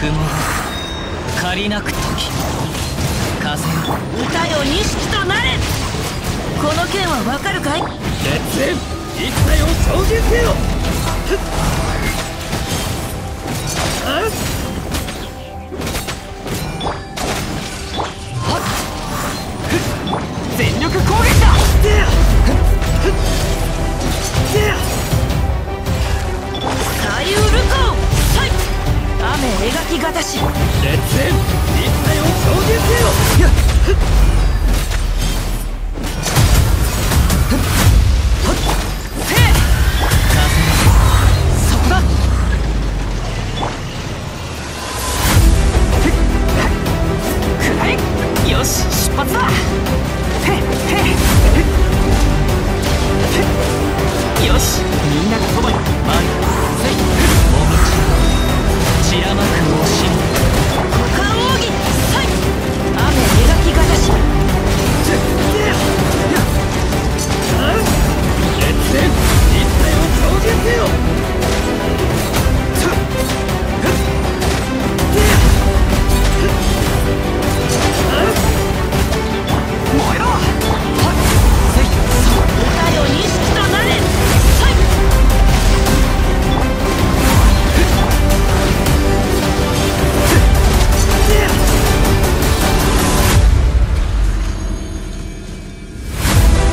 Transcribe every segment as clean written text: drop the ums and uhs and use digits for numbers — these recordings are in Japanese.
雲借りなく時風よ歌よ錦となれ。この件はわかるかい。鉄拳一体を召集せよ。あっ全力攻撃だ！サイウルコン！雨描きがたし！列戦一体を召集せよ！そこだ！下り！よし出発だ！よしみんなのそばに前にせいもぶち散らまくおしみ股間奥義さい雨描きがたし熱戦一体を表現せよ。燃えろ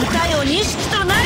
歌よ錦となれ。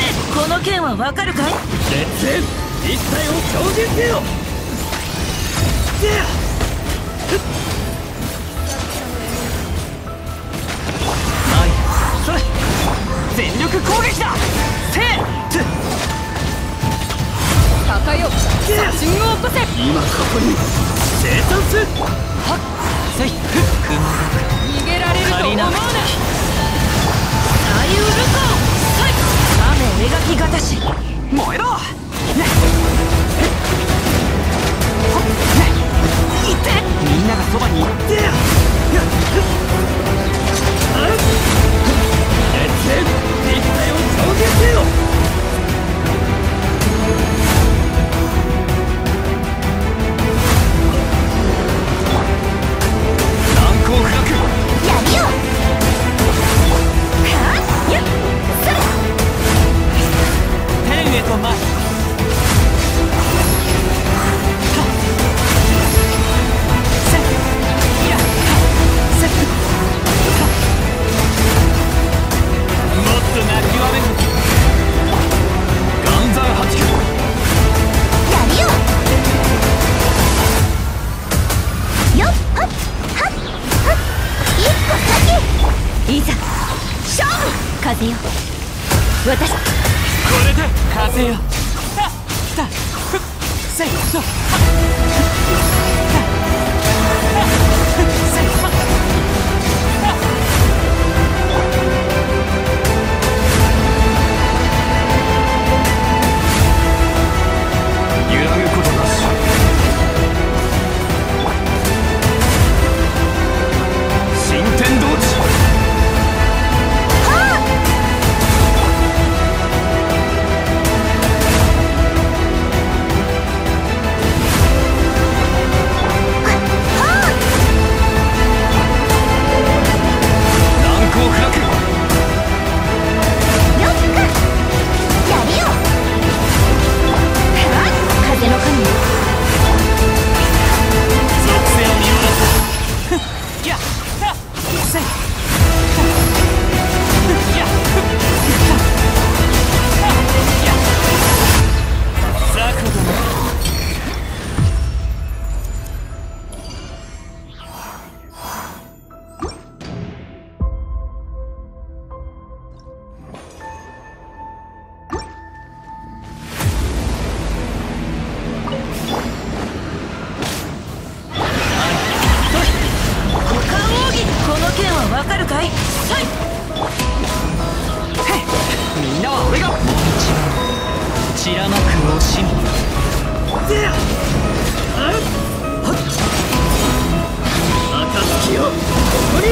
みんなは俺がもう一度散らまく惜しみ暁をここに。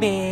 べ